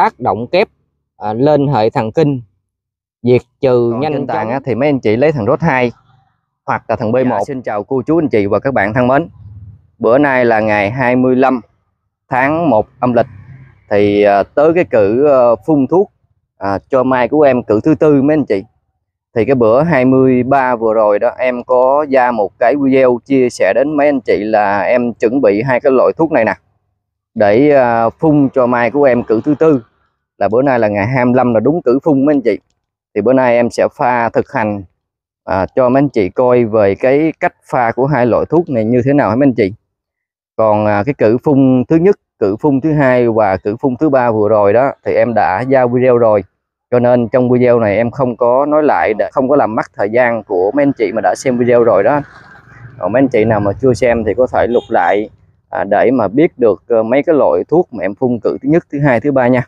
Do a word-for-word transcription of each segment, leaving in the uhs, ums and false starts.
tác động kép à, lên hệ thần kinh, diệt trừ còn nhanh tạng á, thì mấy anh chị lấy thằng rốt hai hoặc là thằng bê một. Dạ, xin chào cô chú anh chị và các bạn thân mến. Bữa nay là ngày hai mươi lăm tháng một âm lịch, thì à, tới cái cử à, phun thuốc à, cho mai của em cử thứ tư mấy anh chị. Thì cái bữa hai mươi ba vừa rồi đó, em có ra một cái video chia sẻ đến mấy anh chị là em chuẩn bị hai cái loại thuốc này nè để phun cho mai của em cử thứ tư. Là bữa nay là ngày hai mươi lăm là đúng cử phun mấy anh chị. Thì bữa nay em sẽ pha thực hành à, cho mấy anh chị coi về cái cách pha của hai loại thuốc này như thế nào hả mấy anh chị. Còn à, cái cử phun thứ nhất, cử phun thứ hai và cử phun thứ ba vừa rồi đó thì em đã ra video rồi, cho nên trong video này em không có nói lại để không có làm mất thời gian của mấy anh chị mà đã xem video rồi đó. Còn mấy anh chị nào mà chưa xem thì có thể lục lại à, để mà biết được mấy cái loại thuốc mà em phun cử thứ nhất, thứ hai, thứ ba nha.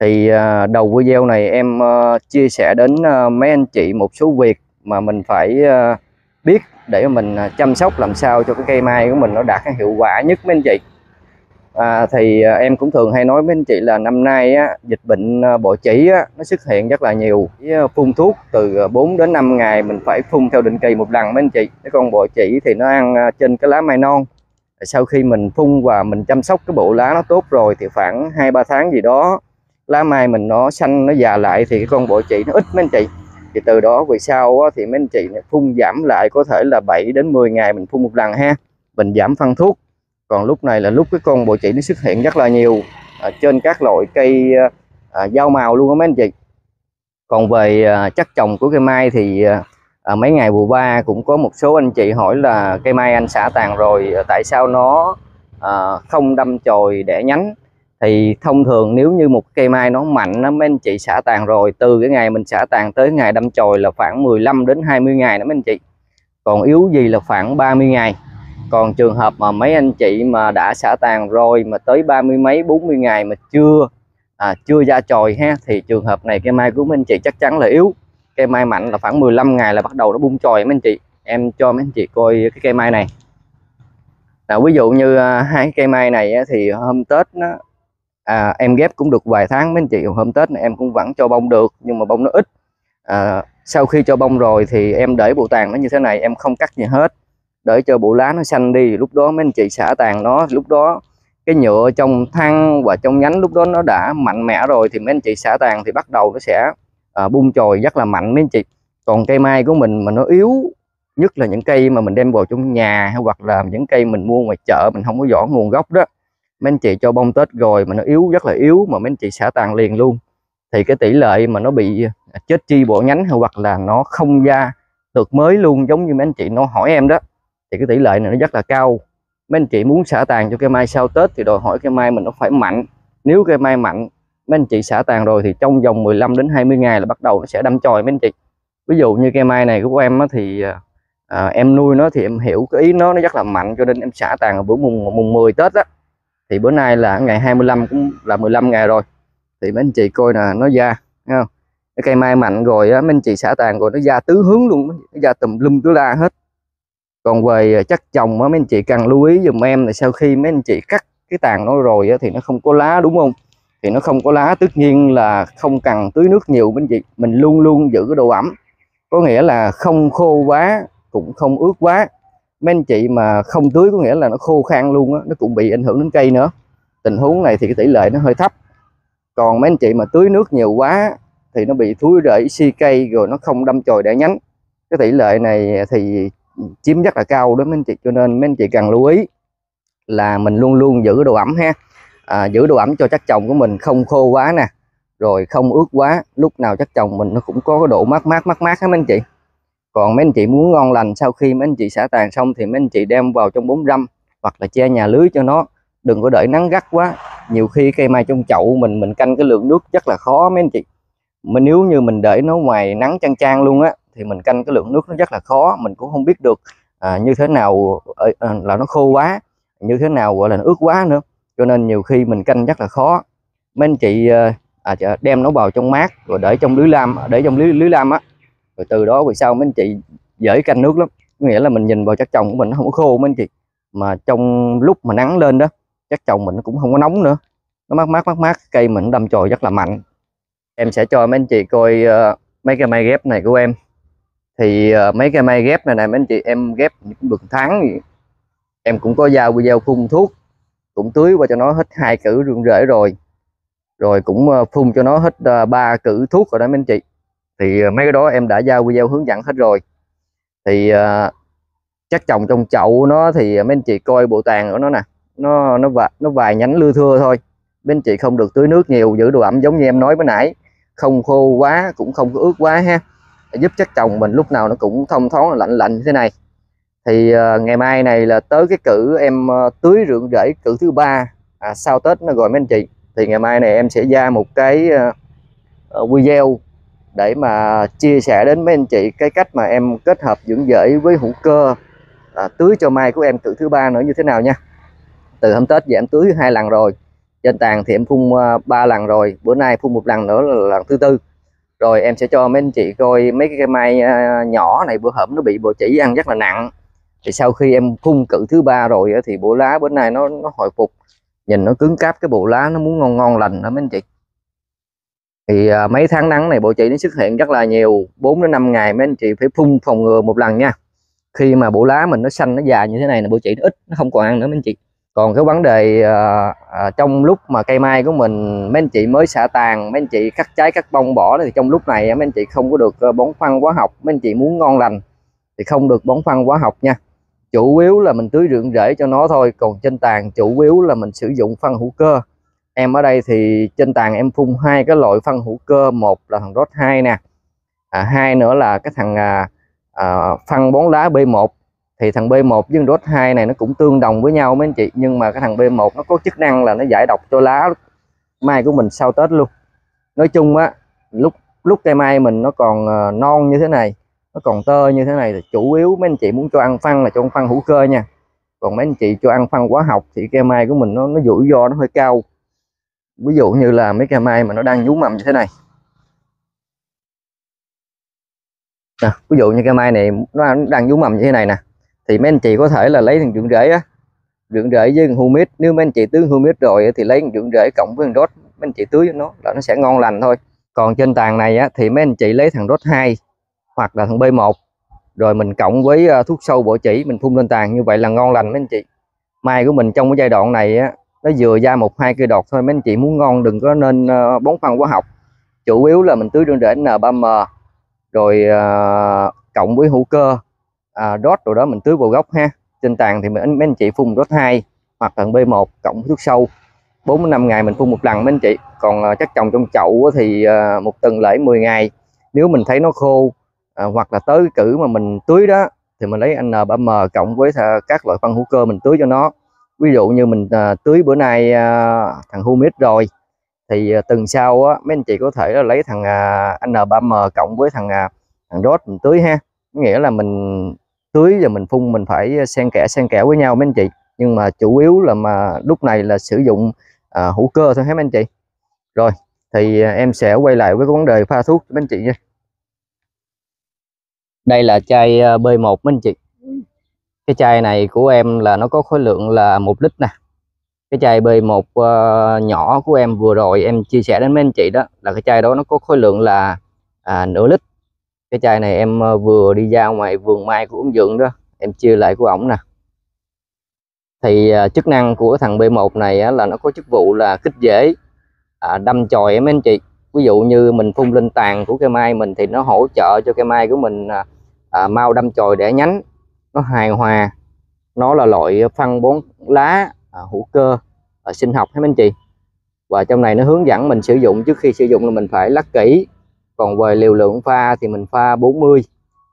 Thì à, đầu video này em à, chia sẻ đến à, mấy anh chị một số việc mà mình phải à, biết để mình chăm sóc làm sao cho cái cây mai của mình nó đạt cái hiệu quả nhất mấy anh chị. À, thì à, em cũng thường hay nói với anh chị là năm nay á, dịch bệnh à, bội chỉ á, nó xuất hiện rất là nhiều. Phun thuốc từ bốn đến năm ngày mình phải phun theo định kỳ một lần mấy anh chị. Cái con bội chỉ thì nó ăn à, trên cái lá mai non. Sau khi mình phun và mình chăm sóc cái bộ lá nó tốt rồi thì khoảng hai ba tháng gì đó lá mai mình nó xanh, nó già lại thì cái con bội chỉ nó ít mấy anh chị. Thì từ đó về sau á, thì mấy anh chị phun giảm lại có thể là bảy đến mười ngày mình phun một lần ha, mình giảm phân thuốc. Còn lúc này là lúc cái con bội chỉ nó xuất hiện rất là nhiều à, trên các loại cây à, dao màu luôn đó mấy anh chị. Còn về à, chất trồng của cây mai thì à, mấy ngày vừa qua cũng có một số anh chị hỏi là cây mai anh xả tàn rồi à, tại sao nó à, không đâm chồi đẻ nhánh. Thì thông thường nếu như một cây mai nó mạnh đó, mấy anh chị xả tàn rồi từ cái ngày mình xả tàn tới ngày đâm chồi là khoảng mười lăm đến hai mươi ngày đó mấy anh chị. Còn yếu gì là khoảng ba mươi ngày. Còn trường hợp mà mấy anh chị mà đã xả tàn rồi mà tới ba mươi mấy bốn mươi ngày mà chưa à, chưa ra chồi ha, thì trường hợp này cây mai của mấy anh chị chắc chắn là yếu. Cây mai mạnh là khoảng mười lăm ngày là bắt đầu nó bung chồi mấy anh chị. Em cho mấy anh chị coi cái cây mai này. Nào, ví dụ như à, hai cây mai này á, thì hôm Tết nó à, em ghép cũng được vài tháng mấy anh chị. Hôm Tết này em cũng vẫn cho bông được nhưng mà bông nó ít. À, sau khi cho bông rồi thì em để bộ tàn nó như thế này, em không cắt gì hết, để cho bộ lá nó xanh đi. Lúc đó mấy anh chị xả tàn nó, lúc đó cái nhựa trong thân và trong nhánh lúc đó nó đã mạnh mẽ rồi thì mấy anh chị xả tàn thì bắt đầu nó sẽ à, bung chồi rất là mạnh mấy anh chị. Còn cây mai của mình mà nó yếu, nhất là những cây mà mình đem vào trong nhà hay hoặc là những cây mình mua ngoài chợ mình không có rõ nguồn gốc đó, mấy anh chị cho bông Tết rồi mà nó yếu, rất là yếu mà mấy anh chị xả tàn liền luôn, thì cái tỷ lệ mà nó bị chết chi bộ nhánh hay hoặc là nó không ra được mới luôn, giống như mấy anh chị nó hỏi em đó, thì cái tỷ lệ này nó rất là cao. Mấy anh chị muốn xả tàn cho cây mai sau Tết thì đòi hỏi cây mai mình nó phải mạnh. Nếu cây mai mạnh, mấy anh chị xả tàn rồi thì trong vòng mười lăm đến hai mươi ngày là bắt đầu nó sẽ đâm chồi mấy anh chị. Ví dụ như cây mai này của em thì à, em nuôi nó thì em hiểu cái ý nó nó rất là mạnh, cho nên em xả tàn ở bữa mùng mùng mười Tết á. Thì bữa nay là ngày hai mươi lăm cũng là mười lăm ngày rồi. Thì mấy anh chị coi là nó ra không? Cái cây mai mạnh rồi á, mấy anh chị xả tàn rồi nó ra tứ hướng luôn, nó ra tùm lum tứ la hết. Còn về chất trồng á, mấy anh chị cần lưu ý dùm em là sau khi mấy anh chị cắt cái tàn nó rồi á, thì nó không có lá đúng không? Thì nó không có lá, tất nhiên là không cần tưới nước nhiều mấy anh chị. Mình luôn luôn giữ cái độ ẩm, có nghĩa là không khô quá cũng không ướt quá. Mấy anh chị mà không tưới có nghĩa là nó khô khan luôn á, nó cũng bị ảnh hưởng đến cây nữa. Tình huống này thì cái tỷ lệ nó hơi thấp. Còn mấy anh chị mà tưới nước nhiều quá thì nó bị thối rễ si cây rồi nó không đâm chồi đẻ nhánh. Cái tỷ lệ này thì chiếm rất là cao đó mấy anh chị, cho nên mấy anh chị cần lưu ý là mình luôn luôn giữ độ ẩm ha, à, giữ độ ẩm cho chất trồng của mình không khô quá nè, rồi không ướt quá, lúc nào chất trồng mình nó cũng có cái độ mát mát mát mát á mấy anh chị. Còn mấy anh chị muốn ngon lành sau khi mấy anh chị xả tàn xong thì mấy anh chị đem vào trong bóng râm hoặc là che nhà lưới cho nó, đừng có để nắng gắt quá. Nhiều khi cây mai trong chậu mình mình canh cái lượng nước rất là khó mấy anh chị. Mình nếu như mình để nó ngoài nắng chang chang luôn á thì mình canh cái lượng nước nó rất là khó, mình cũng không biết được à, như thế nào à, là nó khô quá, như thế nào gọi là nó ướt quá nữa, cho nên nhiều khi mình canh rất là khó. Mấy anh chị à, đem nó vào trong mát rồi để trong lưới lam, để trong lưới lưới lam á, rồi từ đó về sau mấy anh chị dễ canh nước lắm. Có nghĩa là mình nhìn vào chất trồng của mình nó không có khô mấy anh chị, mà trong lúc mà nắng lên đó chất trồng mình nó cũng không có nóng nữa, nó nó mát mát mát mát cây mình đâm chồi rất là mạnh. Em sẽ cho mấy anh chị coi uh, mấy cái mai ghép này của em. Thì uh, mấy cái mai ghép này này mấy anh chị, em ghép cũng được tháng, em cũng có giao video phun thuốc, cũng tưới qua cho nó hết hai cữ rương rễ rồi, rồi cũng uh, phun cho nó hết ba uh, cữ thuốc rồi đó mấy anh chị. Thì uh, mấy cái đó em đã giao video hướng dẫn hết rồi. Thì uh, chắc trồng trong chậu nó thì mấy anh chị coi bộ tàn của nó nè, nó nó vài, nó vài nhánh lưa thưa thôi. Bên chị không được tưới nước nhiều, giữ độ ẩm giống như em nói mới nãy, không khô quá cũng không có ướt quá ha, giúp chất trồng mình lúc nào nó cũng thông thoáng, lạnh lạnh như thế này. Thì uh, ngày mai này là tới cái cử em uh, tưới rượng rễ cử thứ ba à, sau Tết nó rồi mấy anh chị. Thì ngày mai này em sẽ ra một cái uh, video để mà chia sẻ đến mấy anh chị cái cách mà em kết hợp dưỡng rễ với hữu cơ à, tưới cho mai của em cử thứ ba nữa như thế nào nha. Từ hôm Tết giờ em tưới hai lần rồi, trên tàn thì em phun ba lần rồi, bữa nay phun một lần nữa là lần thứ tư rồi. Em sẽ cho mấy anh chị coi mấy cái mai nhỏ này, bữa hổm nó bị bộ chỉ ăn rất là nặng, thì sau khi em phun cự thứ ba rồi thì bộ lá bữa nay nó nó hồi phục, nhìn nó cứng cáp, cái bộ lá nó muốn ngon ngon lành đó mấy anh chị. Thì mấy tháng nắng này bộ chỉ nó xuất hiện rất là nhiều, bốn đến năm ngày mấy anh chị phải phun phòng ngừa một lần nha. Khi mà bộ lá mình nó xanh nó già như thế này là bộ chỉ nó ít, nó không còn ăn nữa mấy anh chị. Còn cái vấn đề à, à, trong lúc mà cây mai của mình mấy anh chị mới xả tàn, mấy anh chị cắt trái cắt bông bỏ thì trong lúc này mấy anh chị không có được bón phân hóa học. Mấy anh chị muốn ngon lành thì không được bón phân hóa học nha, chủ yếu là mình tưới rượng rễ cho nó thôi. Còn trên tàn chủ yếu là mình sử dụng phân hữu cơ. Em ở đây thì trên tàn em phun hai cái loại phân hữu cơ, một là thằng rốt hai nè, à, hai nữa là cái thằng à, à, phân bón lá B một. Thì thằng B một với rốt hai này nó cũng tương đồng với nhau mấy anh chị, nhưng mà cái thằng B một nó có chức năng là nó giải độc cho lá mai của mình sau Tết luôn. Nói chung á, lúc lúc cây mai mình nó còn non như thế này, nó còn tơ như thế này thì chủ yếu mấy anh chị muốn cho ăn phân là cho ăn phân hữu cơ nha. Còn mấy anh chị cho ăn phân hóa học thì cây mai của mình nó nó rủi ro nó hơi cao. Ví dụ như là mấy cây mai mà nó đang nhú mầm như thế này. Nè, ví dụ như cây mai này nó đang nhú mầm như thế này nè. Thì mấy anh chị có thể là lấy thằng rượng rễ á, rượng rễ với thằng humic. Nếu mấy anh chị tưới humic rồi thì lấy thằng rượng rễ cộng với thằng rốt, mấy anh chị tưới nó là nó sẽ ngon lành thôi. Còn trên tàn này á, thì mấy anh chị lấy thằng rốt hai hoặc là thằng B một, rồi mình cộng với thuốc sâu bọ chỉ mình phun lên tàn, như vậy là ngon lành mấy anh chị. Mai của mình trong cái giai đoạn này á, nó vừa ra một hai cây đọt thôi. Mấy anh chị muốn ngon đừng có nên bón phân hóa học, chủ yếu là mình tưới rượng rễ N ba M rồi uh, cộng với hữu cơ à, rốt rồi đó mình tưới vào gốc ha. Trên tàn thì mình, mấy anh chị phun rốt hai hoặc là B một cộng thuốc sâu, bốn đến năm ngày mình phun một lần mấy anh chị. Còn uh, chắc trồng trong chậu thì uh, một tuần lễ mười ngày. Nếu mình thấy nó khô uh, hoặc là tới cử mà mình tưới đó thì mình lấy N ba M cộng với các loại phân hữu cơ mình tưới cho nó. Ví dụ như mình uh, tưới bữa nay uh, thằng humic rồi thì uh, tuần sau á, mấy anh chị có thể là lấy thằng uh, N ba M cộng với thằng uh, thằng rốt mình tưới ha. Nghĩa là mình tưới và mình phun mình phải xen kẽ xen kẽ với nhau mấy anh chị. Nhưng mà chủ yếu là mà lúc này là sử dụng à, hữu cơ thôi hết mấy anh chị. Rồi thì em sẽ quay lại với cái vấn đề pha thuốc mấy anh chị nha. Đây là chai B một mấy anh chị. Cái chai này của em là nó có khối lượng là một lít nè. Cái chai B một uh, nhỏ của em vừa rồi em chia sẻ đến mấy anh chị đó, là cái chai đó nó có khối lượng là à, nửa lít. Cái chai này em vừa đi ra ngoài vườn mai của ông Dượng đó, em chia lại của ổng nè. Thì chức năng của thằng B một này là nó có chức vụ là kích rễ, đâm chồi em mấy anh chị. Ví dụ như mình phun lên tàn của cây mai mình thì nó hỗ trợ cho cây mai của mình mau đâm chồi đẻ nhánh, nó hài hòa. Nó là loại phân bón lá hữu cơ sinh học em anh chị. Và trong này nó hướng dẫn mình sử dụng, trước khi sử dụng là mình phải lắc kỹ. Còn về liều lượng pha thì mình pha bốn mươi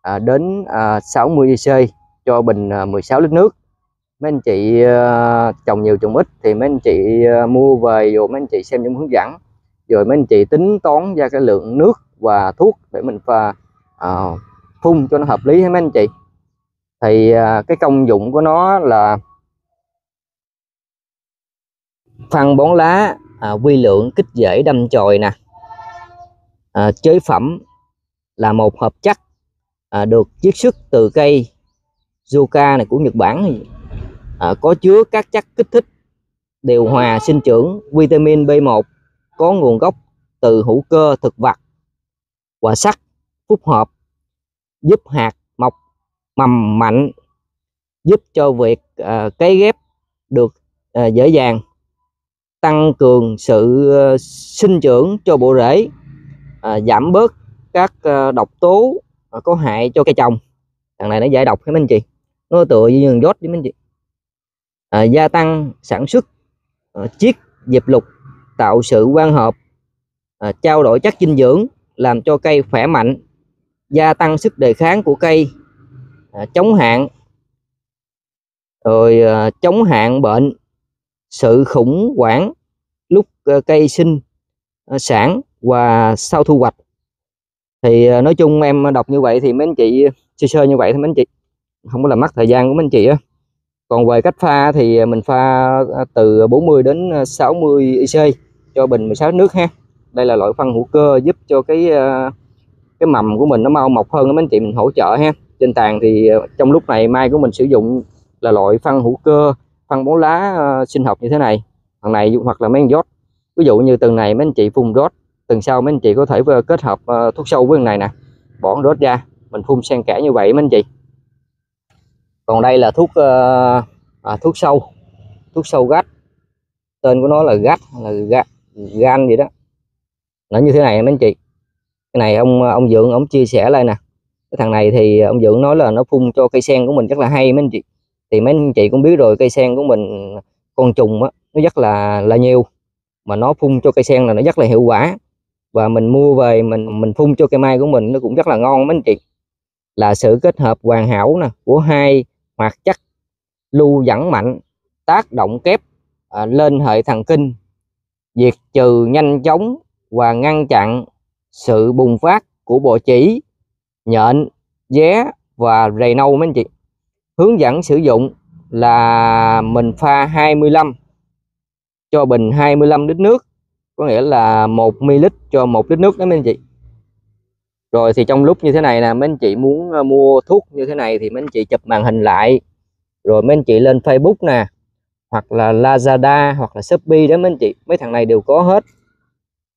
à, đến à, sáu mươi xê cho bình à, mười sáu lít nước. Mấy anh chị à, trồng nhiều trồng ít thì mấy anh chị à, mua về rồi mấy anh chị xem những hướng dẫn, rồi mấy anh chị tính toán ra cái lượng nước và thuốc để mình pha à, phun cho nó hợp lý hả mấy anh chị. Thì à, cái công dụng của nó là phân bón lá à, vi lượng kích rễ đâm chồi nè. À, chế phẩm là một hợp chất à, được chiết xuất từ cây Zuka này của Nhật Bản, à, có chứa các chất kích thích điều hòa sinh trưởng vitamin B một có nguồn gốc từ hữu cơ thực vật, quả sắt, phúc hợp, giúp hạt mọc mầm mạnh, giúp cho việc à, cấy ghép được à, dễ dàng, tăng cường sự à, sinh trưởng cho bộ rễ, à, giảm bớt các à, độc tố à, có hại cho cây trồng. Thằng này nó giải độc hả mấy anh chị? Nó tựa như nhường dốt với mấy anh chị. À, gia tăng sản xuất, à, chiết diệp lục, tạo sự quan hợp, à, trao đổi chất dinh dưỡng, làm cho cây khỏe mạnh, gia tăng sức đề kháng của cây, à, chống hạn, rồi à, chống hạn bệnh, sự khủng hoảng lúc à, cây sinh à, sản và sau thu hoạch. Thì à, nói chung em đọc như vậy thì mấy anh chị sơ sơ như vậy thì mấy anh chị không có làm mất thời gian của mấy anh chị á. Còn về cách pha thì mình pha từ bốn mươi đến sáu mươi i xê cho bình mười sáu nước ha. Đây là loại phân hữu cơ giúp cho cái cái mầm của mình nó mau mọc hơn đó mấy anh chị, mình hỗ trợ ha. Trên tàn thì trong lúc này mai của mình sử dụng là loại phân hữu cơ, phân bón lá sinh học như thế này. Thằng này hoặc là mấy rót. Ví dụ như từng này mấy anh chị phun rót, từng sau mấy anh chị có thể kết hợp thuốc sâu với thằng này nè. Bỏ rót ra, mình phun xen kẽ như vậy mấy anh chị. Còn đây là thuốc à, thuốc sâu, thuốc sâu gắt, tên của nó là gắt, là gắt, gan gì đó, nó như thế này mấy anh chị. Cái này ông ông Dượng ông chia sẻ lại nè. Cái thằng này thì ông Dượng nói là nó phun cho cây sen của mình rất là hay mấy anh chị. Thì mấy anh chị cũng biết rồi, cây sen của mình con trùng á nó rất là là nhiều, mà nó phun cho cây sen là nó rất là hiệu quả, và mình mua về mình mình phun cho cây mai của mình nó cũng rất là ngon mấy anh chị. Là sự kết hợp hoàn hảo nè của hai hoạt chất lưu dẫn mạnh, tác động kép à, lên hệ thần kinh, diệt trừ nhanh chóng và ngăn chặn sự bùng phát của bọ chỉ, nhện, vé và rầy nâu mấy anh chị. Hướng dẫn sử dụng là mình pha hai mươi lăm cho bình hai mươi lăm lít nước, có nghĩa là một mi-li-lít cho một lít nước đó mấy anh chị. Rồi thì trong lúc như thế này nè, mấy anh chị muốn mua thuốc như thế này thì mấy anh chị chụp màn hình lại, rồi mấy anh chị lên Facebook nè, hoặc là Lazada, hoặc là Shopee đó mấy anh chị. Mấy thằng này đều có hết.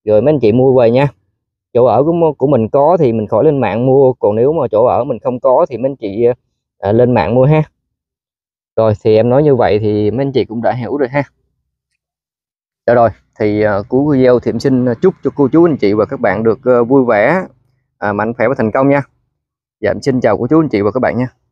Rồi mấy anh chị mua về nha. Chỗ ở của, của mình có thì mình khỏi lên mạng mua. Còn nếu mà chỗ ở mình không có thì mấy anh chị à, lên mạng mua ha. Rồi thì em nói như vậy thì mấy anh chị cũng đã hiểu rồi ha. Đó rồi thì à, cuối video thì em xin chúc cho cô chú anh chị và các bạn được à, vui vẻ, À, mạnh khỏe và thành công nha. Dạ, em xin chào cô chú anh chị và các bạn nha.